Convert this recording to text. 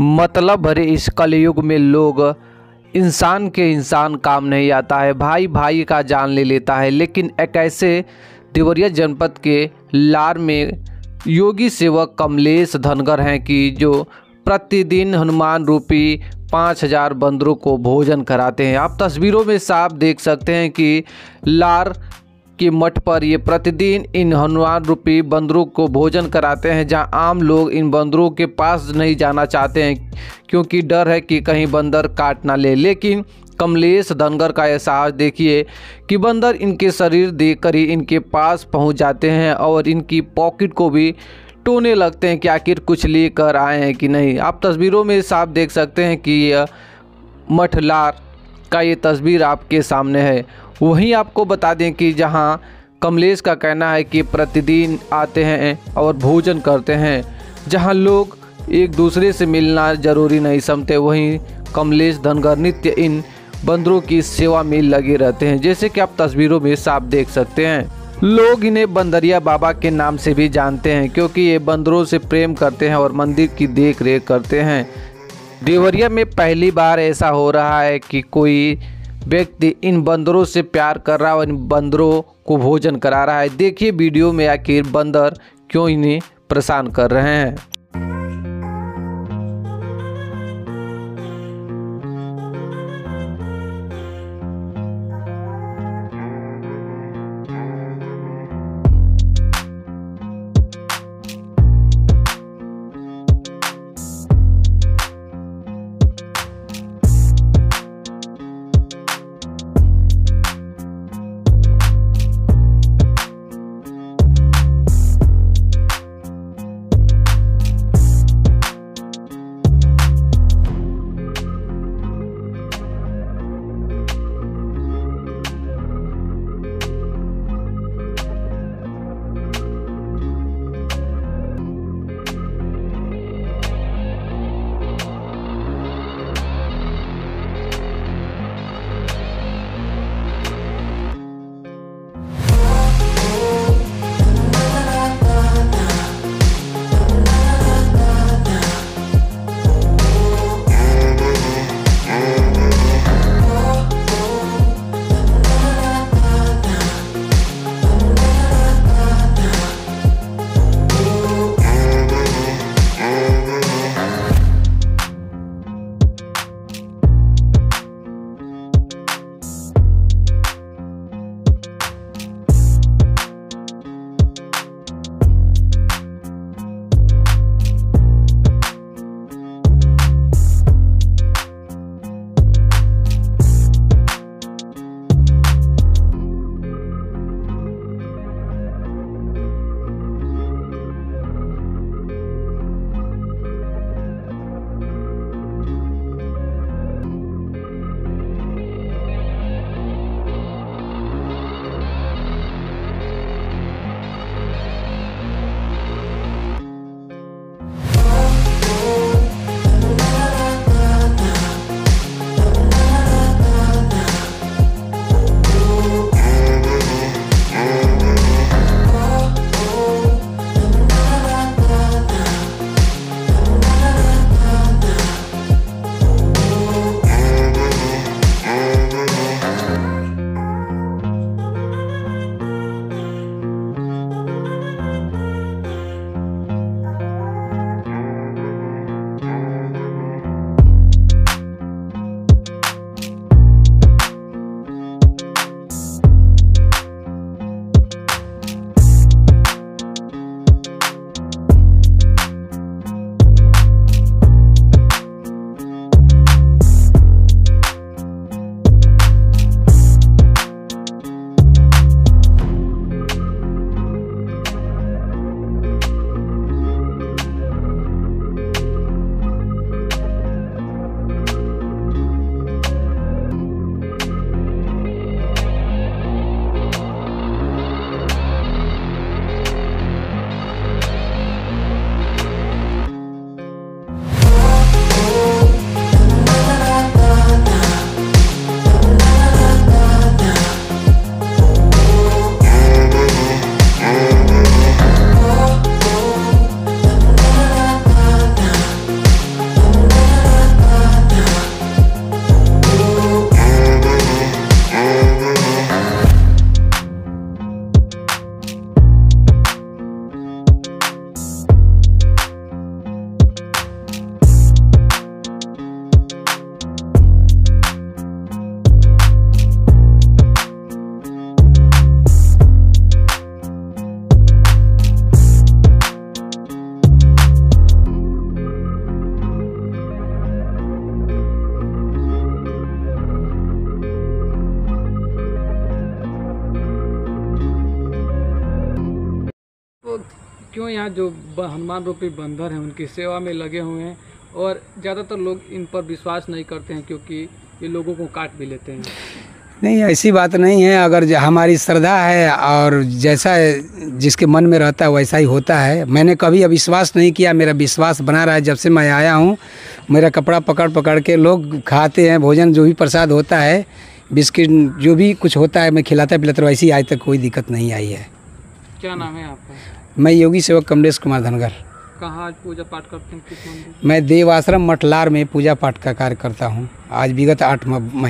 मतलब भरे इस कलयुग में लोग इंसान काम नहीं आता है, भाई भाई का जान ले लेता है। लेकिन एक ऐसे देवरिया जनपद के लार में योगी सेवक कमलेश धनगर हैं कि जो प्रतिदिन हनुमान रूपी 5000 बंदरों को भोजन कराते हैं। आप तस्वीरों में साफ देख सकते हैं कि लार के मठ पर ये प्रतिदिन इन हनुमान रूपी बंदरों को भोजन कराते हैं, जहां आम लोग इन बंदरों के पास नहीं जाना चाहते हैं क्योंकि डर है कि कहीं बंदर काट ना ले। लेकिन कमलेश धनगर का यह साहस देखिए कि बंदर इनके शरीर देखकर ही इनके पास पहुंच जाते हैं और इनकी पॉकेट को भी टोने लगते हैं कि आखिर कुछ लेकर आए हैं कि नहीं। आप तस्वीरों में साफ देख सकते हैं कि यह मठलार का ये तस्वीर आपके सामने है। वहीं आपको बता दें कि जहां कमलेश का कहना है कि प्रतिदिन आते हैं और भोजन करते हैं, जहां लोग एक दूसरे से मिलना ज़रूरी नहीं समझते, वहीं कमलेश धनगर नित्य इन बंदरों की सेवा में लगे रहते हैं, जैसे कि आप तस्वीरों में साफ देख सकते हैं। लोग इन्हें बंदरिया बाबा के नाम से भी जानते हैं क्योंकि ये बंदरों से प्रेम करते हैं और मंदिर की देख रेख करते हैं। देवरिया में पहली बार ऐसा हो रहा है कि कोई व्यक्ति इन बंदरों से प्यार कर रहा है और इन बंदरों को भोजन करा रहा है। देखिए वीडियो में आखिर बंदर क्यों इन्हें परेशान कर रहे हैं। क्यों यहाँ जो हनुमान रूपी बंदर हैं उनकी सेवा में लगे हुए हैं और ज़्यादातर लोग इन पर विश्वास नहीं करते हैं क्योंकि ये लोगों को काट भी लेते हैं। नहीं, ऐसी बात नहीं है। अगर हमारी श्रद्धा है और जैसा जिसके मन में रहता है वैसा ही होता है। मैंने कभी अविश्वास नहीं किया, मेरा विश्वास बना रहा है जब से मैं आया हूँ। मेरा कपड़ा पकड़ पकड़ के लोग खाते हैं, भोजन जो भी प्रसाद होता है, बिस्किट जो भी कुछ होता है मैं खिलाता पिलाता, वैसी आज तक कोई दिक्कत नहीं आई है। क्या नाम है आपका? मैं योगी सेवक कमलेश धनगर। कहाँ आज पूजा पाठ करते हैं? मैं देवाश्रम मठलार में पूजा पाठ का कार्य करता हूँ। आज विगत 8 महीने